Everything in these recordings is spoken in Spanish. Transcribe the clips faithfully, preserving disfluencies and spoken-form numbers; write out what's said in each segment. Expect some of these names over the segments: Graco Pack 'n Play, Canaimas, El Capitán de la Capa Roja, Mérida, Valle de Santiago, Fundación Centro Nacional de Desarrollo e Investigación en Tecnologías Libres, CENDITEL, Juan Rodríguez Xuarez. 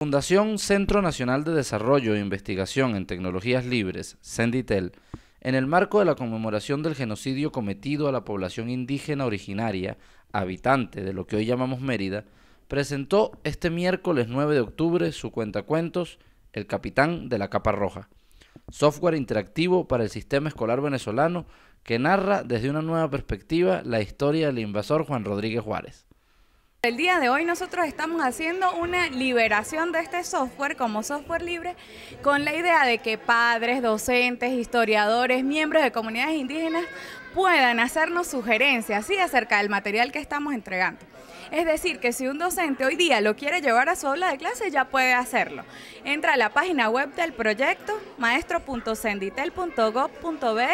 Fundación Centro Nacional de Desarrollo e Investigación en Tecnologías Libres, CENDITEL, en el marco de la conmemoración del genocidio cometido a la población indígena originaria, habitante de lo que hoy llamamos Mérida, presentó este miércoles nueve de octubre su cuentacuentos El Capitán de la Capa Roja, software interactivo para el sistema escolar venezolano que narra desde una nueva perspectiva la historia del invasor Juan Rodríguez Xuarez. El día de hoy nosotros estamos haciendo una liberación de este software como software libre con la idea de que padres, docentes, historiadores, miembros de comunidades indígenas puedan hacernos sugerencias, ¿sí?, acerca del material que estamos entregando. Es decir, que si un docente hoy día lo quiere llevar a su aula de clase, ya puede hacerlo. Entra a la página web del proyecto maestro punto senditel punto gob punto be.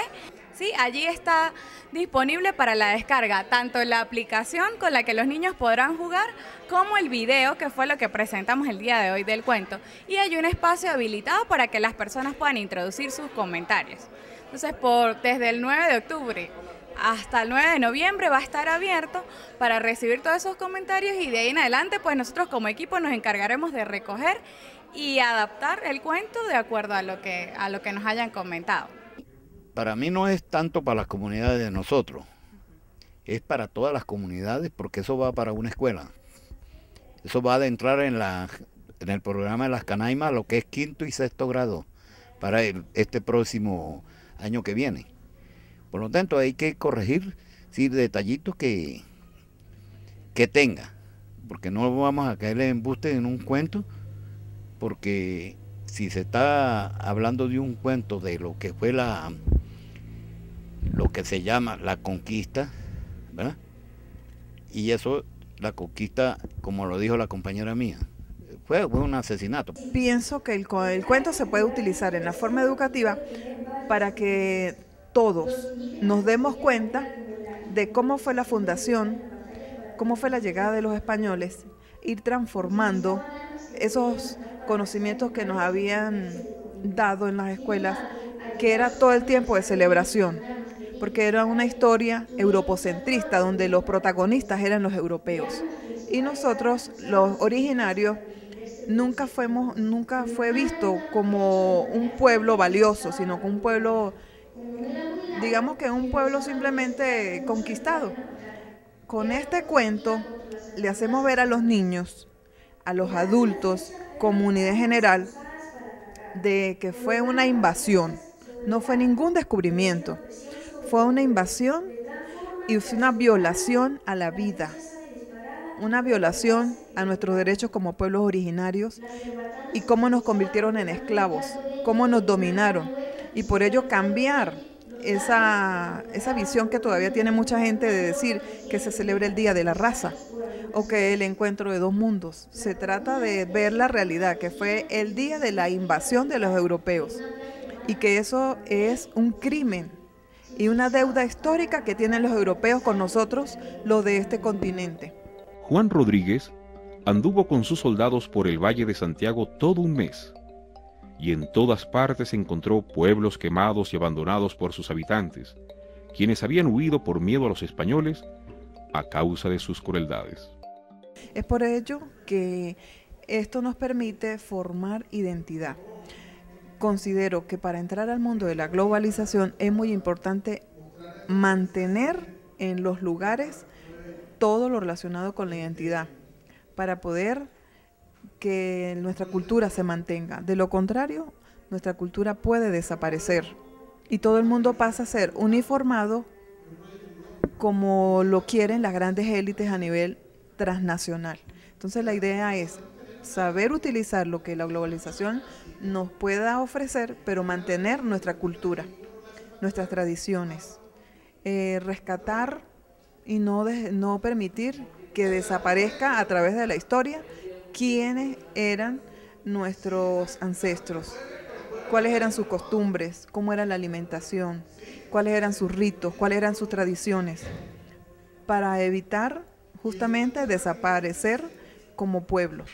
Sí, allí está disponible para la descarga tanto la aplicación con la que los niños podrán jugar como el video, que fue lo que presentamos el día de hoy del cuento. Y hay un espacio habilitado para que las personas puedan introducir sus comentarios. Entonces, por, desde el nueve de octubre hasta el nueve de noviembre va a estar abierto para recibir todos esos comentarios, y de ahí en adelante pues nosotros como equipo nos encargaremos de recoger y adaptar el cuento de acuerdo a lo que, a lo que nos hayan comentado. Para mí no es tanto para las comunidades de nosotros, es para todas las comunidades, porque eso va para una escuela. Eso va a adentrar en, la, en el programa de las Canaimas, lo que es quinto y sexto grado, para el, este próximo año que viene. Por lo tanto, hay que corregir, sí, detallitos que, que tenga, porque no vamos a caer en embuste en un cuento, porque si se está hablando de un cuento de lo que fue la... lo que se llama la conquista, ¿verdad? Y eso, la conquista, como lo dijo la compañera mía, fue, fue un asesinato. Pienso que el, el cuento se puede utilizar en la forma educativa para que todos nos demos cuenta de cómo fue la fundación, cómo fue la llegada de los españoles, ir transformando esos conocimientos que nos habían dado en las escuelas, que era todo el tiempo de celebración, porque era una historia europocentrista donde los protagonistas eran los europeos y nosotros los originarios nunca fuimos, nunca fue visto como un pueblo valioso, sino como un pueblo, digamos que un pueblo simplemente conquistado. Con este cuento le hacemos ver a los niños, a los adultos, comunidad general, de que fue una invasión, no fue ningún descubrimiento. Fue una invasión y fue una violación a la vida, una violación a nuestros derechos como pueblos originarios, y cómo nos convirtieron en esclavos, cómo nos dominaron, y por ello cambiar esa, esa visión que todavía tiene mucha gente de decir que se celebra el Día de la Raza o que el encuentro de dos mundos. Se trata de ver la realidad, que fue el día de la invasión de los europeos, y que eso es un crimen y una deuda histórica que tienen los europeos con nosotros, los de este continente. Juan Rodríguez anduvo con sus soldados por el Valle de Santiago todo un mes, y en todas partes encontró pueblos quemados y abandonados por sus habitantes, quienes habían huido por miedo a los españoles a causa de sus crueldades. Es por ello que esto nos permite formar identidad. Considero que para entrar al mundo de la globalización es muy importante mantener en los lugares todo lo relacionado con la identidad, para poder que nuestra cultura se mantenga. De lo contrario, nuestra cultura puede desaparecer y todo el mundo pasa a ser uniformado como lo quieren las grandes élites a nivel transnacional. Entonces la idea es saber utilizar lo que la globalización nos pueda ofrecer, pero mantener nuestra cultura, nuestras tradiciones, eh, rescatar y no, de, no permitir que desaparezca a través de la historia quiénes eran nuestros ancestros, cuáles eran sus costumbres, cómo era la alimentación, cuáles eran sus ritos, cuáles eran sus tradiciones, para evitar justamente desaparecer como pueblo.